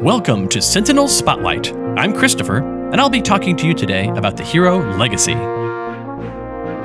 Welcome to Sentinel Spotlight. I'm Christopher, and I'll be talking to you today about the hero Legacy.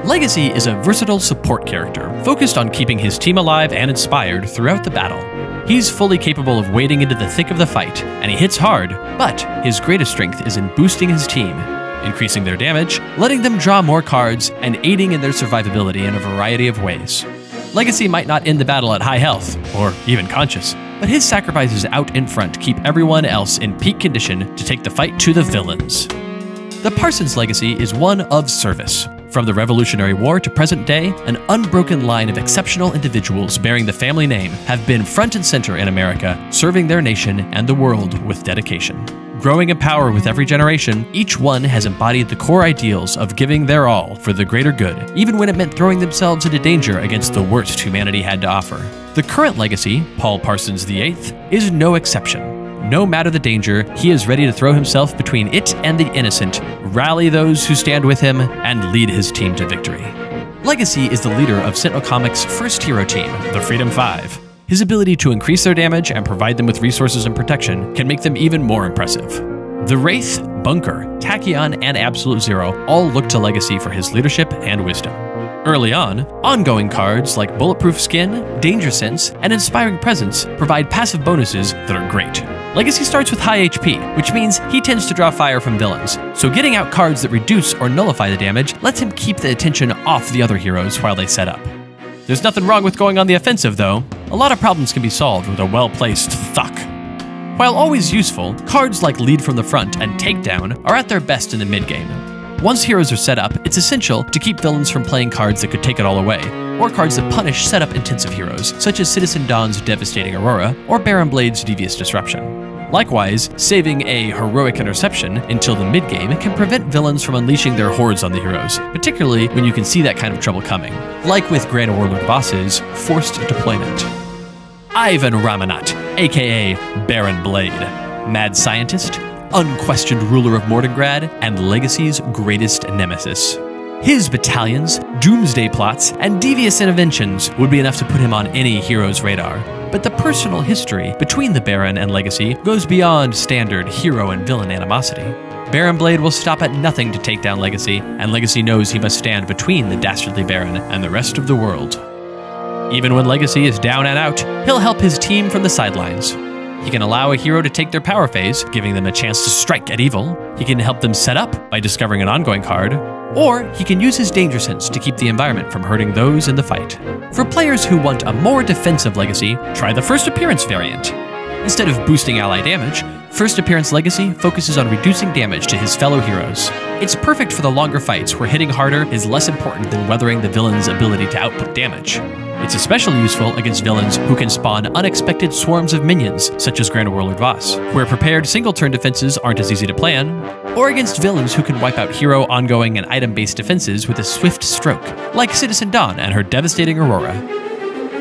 Legacy is a versatile support character focused on keeping his team alive and inspired throughout the battle. He's fully capable of wading into the thick of the fight, and he hits hard, but his greatest strength is in boosting his team, increasing their damage, letting them draw more cards, and aiding in their survivability in a variety of ways. Legacy might not end the battle at high health, or even conscious, but his sacrifices out in front keep everyone else in peak condition to take the fight to the villains. The Parsons legacy is one of service. From the Revolutionary War to present day, an unbroken line of exceptional individuals bearing the family name have been front and center in America, serving their nation and the world with dedication. Growing in power with every generation, each one has embodied the core ideals of giving their all for the greater good, even when it meant throwing themselves into danger against the worst humanity had to offer. The current legacy, Paul Parsons the Eighth, is no exception. No matter the danger, he is ready to throw himself between it and the innocent, rally those who stand with him, and lead his team to victory. Legacy is the leader of Sentinel Comics' first hero team, the Freedom Five. His ability to increase their damage and provide them with resources and protection can make them even more impressive. The Wraith, Bunker, Tachyon, and Absolute Zero all look to Legacy for his leadership and wisdom. Early on, ongoing cards like Bulletproof Skin, Danger Sense, and Inspiring Presence provide passive bonuses that are great. Legacy starts with high HP, which means he tends to draw fire from villains, so getting out cards that reduce or nullify the damage lets him keep the attention off the other heroes while they set up. There's nothing wrong with going on the offensive, though. A lot of problems can be solved with a well-placed Thuck. While always useful, cards like Lead from the Front and Takedown are at their best in the mid-game. Once heroes are set up, it's essential to keep villains from playing cards that could take it all away, or cards that punish setup-intensive heroes, such as Citizen Dawn's Devastating Aurora or Baron Blade's Devious Disruption. Likewise, saving a heroic interception until the mid-game can prevent villains from unleashing their hordes on the heroes, particularly when you can see that kind of trouble coming, like with Grand Warlord Voss's forced deployment. Ivan Ramanat, aka Baron Blade, mad scientist, unquestioned ruler of Mordengrad, and Legacy's greatest nemesis. His battalions, doomsday plots, and devious interventions would be enough to put him on any hero's radar. But the personal history between the Baron and Legacy goes beyond standard hero and villain animosity. Baron Blade will stop at nothing to take down Legacy, and Legacy knows he must stand between the dastardly Baron and the rest of the world. Even when Legacy is down and out, he'll help his team from the sidelines. He can allow a hero to take their power phase, giving them a chance to strike at evil. He can help them set up by discovering an ongoing card, or he can use his danger sense to keep the environment from hurting those in the fight. For players who want a more defensive Legacy, try the First Appearance variant. Instead of boosting ally damage, First Appearance Legacy focuses on reducing damage to his fellow heroes. It's perfect for the longer fights where hitting harder is less important than weathering the villain's ability to output damage. It's especially useful against villains who can spawn unexpected swarms of minions, such as Grand Warlord Voss, where prepared single-turn defenses aren't as easy to plan, or against villains who can wipe out hero, ongoing, and item-based defenses with a swift stroke, like Citizen Dawn and her devastating Aurora.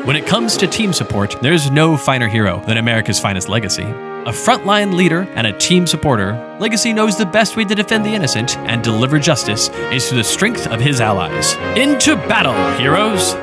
When it comes to team support, there's no finer hero than America's finest Legacy. A frontline leader and a team supporter, Legacy knows the best way to defend the innocent and deliver justice is through the strength of his allies. Into battle, heroes!